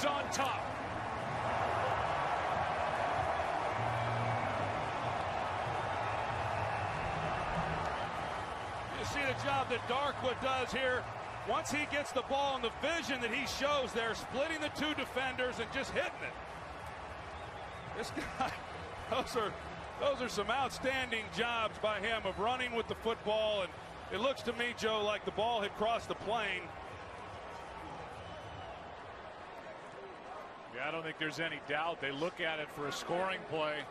Giants on top. You see the job that Darkwa does here. Once he gets the ball and the vision that he shows there, splitting the two defenders and just hitting it. This guy, those are some outstanding jobs by him of running with the football, and it looks to me, Joe, like the ball had crossed the plane. Yeah, I don't think there's any doubt. They look at it for a scoring play.